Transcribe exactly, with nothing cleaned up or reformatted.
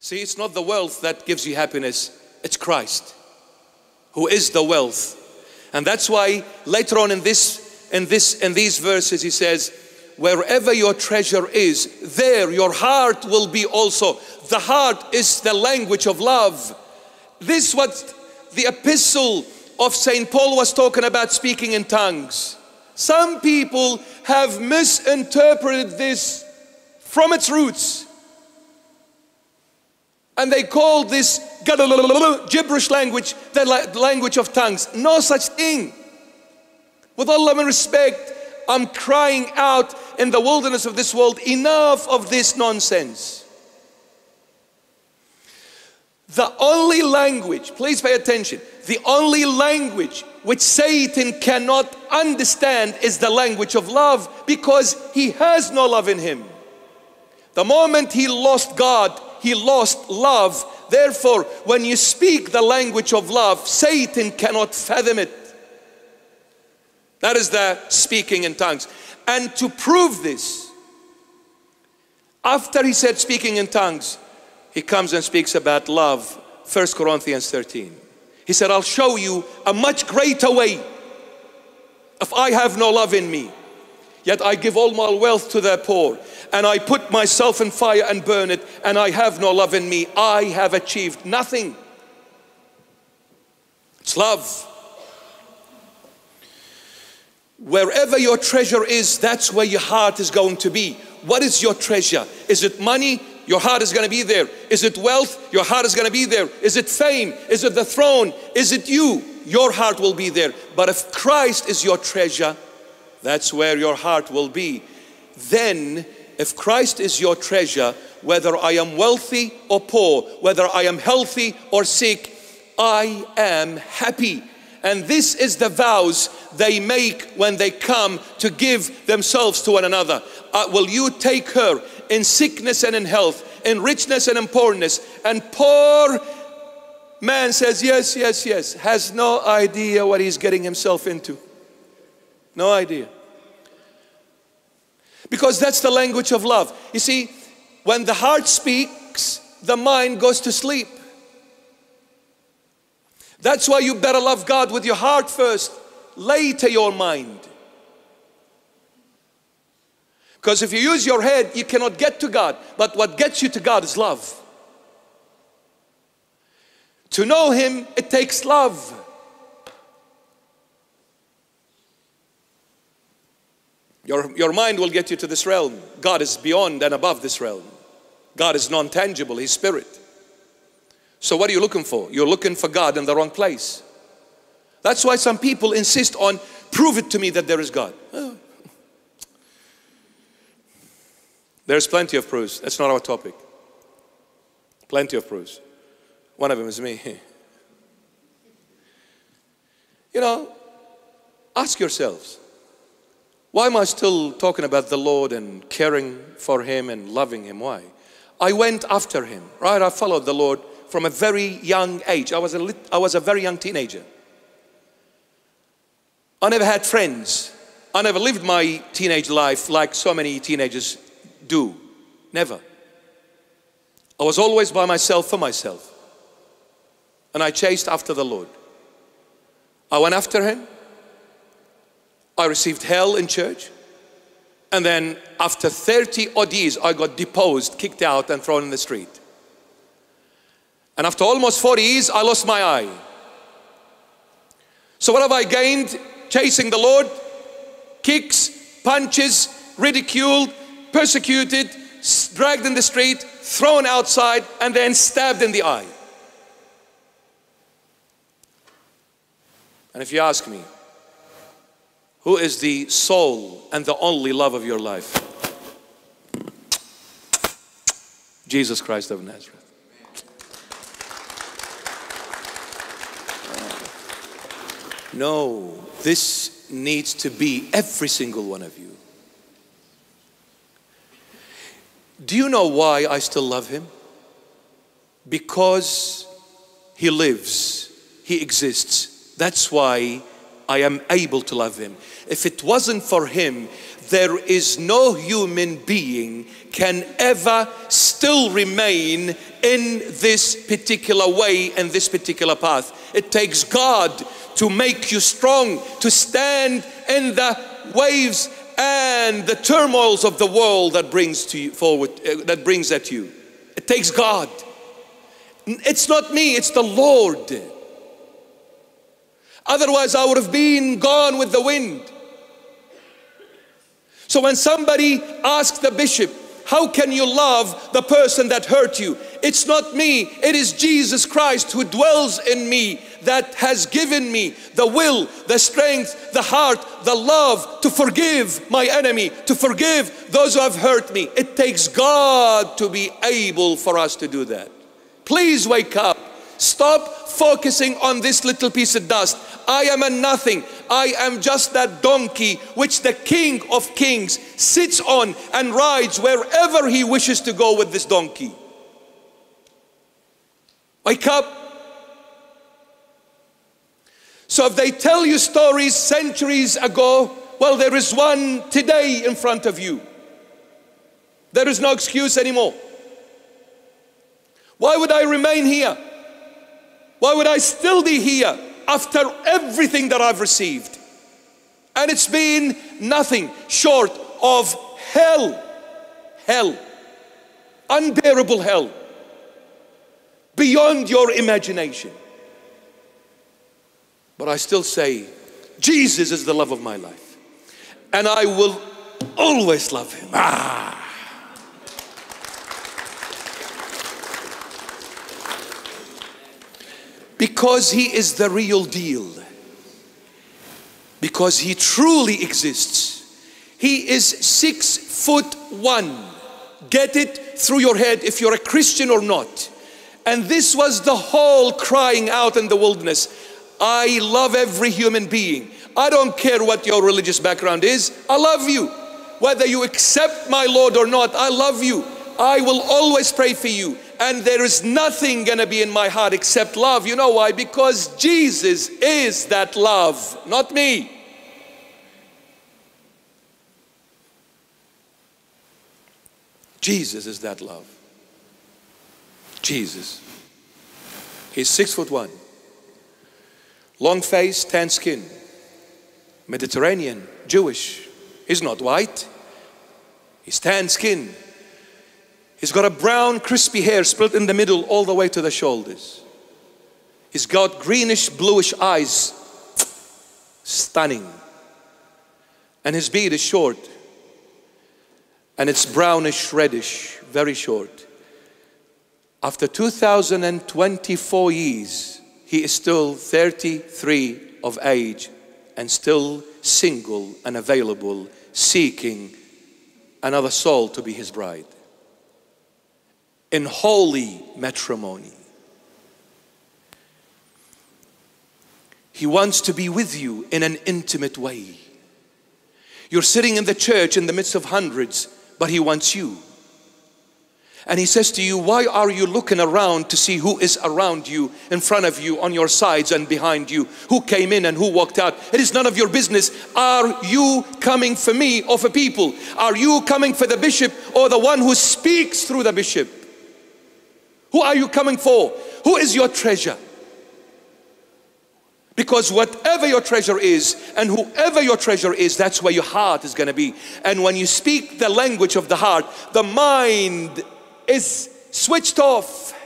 See, it's not the wealth that gives you happiness. It's Christ, who is the wealth. And that's why later on in this, in this, in these verses, he says, wherever your treasure is, there your heart will be also. The heart is the language of love. This is what the epistle of Saint Paul was talking about, speaking in tongues. Some people have misinterpreted this from its roots. And they call this gibberish language the language of tongues. No such thing. With all love and respect, I'm crying out in the wilderness of this world, enough of this nonsense. The only language, please pay attention, the only language which Satan cannot understand is the language of love, because he has no love in him. The moment he lost God, he lost love. Therefore, when you speak the language of love, Satan cannot fathom it. That is the speaking in tongues. And to prove this, after he said speaking in tongues, he comes and speaks about love. First Corinthians thirteen. He said, I'll show you a much greater way. If I have no love in me, yet I give all my wealth to the poor, and I put myself in fire and burn it, and I have no love in me, I have achieved nothing. It's love. Wherever your treasure is, that's where your heart is going to be. What is your treasure? Is it money? Your heart is going to be there. Is it wealth? Your heart is going to be there. Is it fame? Is it the throne? Is it you? Your heart will be there. But if Christ is your treasure, that's where your heart will be. Then, if Christ is your treasure, whether I am wealthy or poor, whether I am healthy or sick, I am happy. And this is the vows they make when they come to give themselves to one another. Uh, will you take her in sickness and in health, in richness and in poorness? And poor man says, yes, yes, yes, has no idea what he's getting himself into. No idea. Because that's the language of love. You see, when the heart speaks, the mind goes to sleep. That's why you better love God with your heart first, later your mind. Because if you use your head, you cannot get to God. But what gets you to God is love. To know Him, it takes love. Your, your mind will get you to this realm. God is beyond and above this realm. God is non-tangible, He's spirit. So what are you looking for? You're looking for God in the wrong place. That's why some people insist on, prove it to me that there is God. Oh. There's plenty of proofs. That's not our topic. Plenty of proofs. One of them is me. You know, ask yourselves, why am I still talking about the Lord and caring for Him and loving Him? Why? I went after Him, right? I followed the Lord from a very young age. I was a, lit I was a very young teenager. I never had friends. I never lived my teenage life like so many teenagers do. Never. I was always by myself for myself. And I chased after the Lord. I went after Him. I received hell in church, and then after thirty odd years I got deposed, kicked out and thrown in the street. And after almost forty years I lost my eye. So what have I gained? Chasing the Lord, kicks, punches, ridiculed, persecuted, dragged in the street, thrown outside, and then stabbed in the eye. And if you ask me, who is the soul and the only love of your life? Jesus Christ of Nazareth. No, this needs to be every single one of you. Do you know why I still love Him? Because He lives, He exists. That's why I am able to love Him. If it wasn't for Him, there is no human being can ever still remain in this particular way and this particular path. It takes God to make you strong, to stand in the waves and the turmoils of the world that brings to you forward, uh, that brings at you. It takes God. It's not me, it's the Lord. Otherwise, I would have been gone with the wind. So when somebody asks the bishop, how can you love the person that hurt you? It's not me, it is Jesus Christ who dwells in me, that has given me the will, the strength, the heart, the love to forgive my enemy, to forgive those who have hurt me. It takes God to be able for us to do that. Please wake up. Stop focusing on this little piece of dust. I am a nothing. I am just that donkey which the King of Kings sits on and rides wherever he wishes to go with this donkey. Wake up. So if they tell you stories centuries ago, well, there is one today in front of you. There is no excuse anymore. Why would I remain here? Why would I still be here after everything that I've received? And it's been nothing short of hell, hell, unbearable hell, beyond your imagination. But I still say, Jesus is the love of my life, and I will always love him. Ah. Because he is the real deal. Because he truly exists. He is six foot one. Get it through your head if you're a Christian or not. And this was the whole crying out in the wilderness. I love every human being. I don't care what your religious background is. I love you. Whether you accept my Lord or not, I love you. I will always pray for you. And there is nothing going to be in my heart except love. You know why? Because Jesus is that love, not me. Jesus is that love. Jesus. He's six foot one. Long face, tan skin. Mediterranean, Jewish. He's not white. He's tan skin. He's got a brown, crispy hair split in the middle all the way to the shoulders. He's got greenish, bluish eyes. Stunning. And his beard is short. And it's brownish, reddish, very short. After two thousand twenty-four years, he is still thirty-three of age and still single and available, seeking another soul to be his bride. In holy matrimony. He wants to be with you in an intimate way. You're sitting in the church in the midst of hundreds, but he wants you. And he says to you, why are you looking around to see who is around you, in front of you, on your sides and behind you, who came in and who walked out? It is none of your business. Are you coming for me or for people? Are you coming for the bishop or the one who speaks through the bishop? Who are you coming for? Who is your treasure? Because whatever your treasure is, and whoever your treasure is, that's where your heart is going to be. And when you speak the language of the heart, the mind is switched off.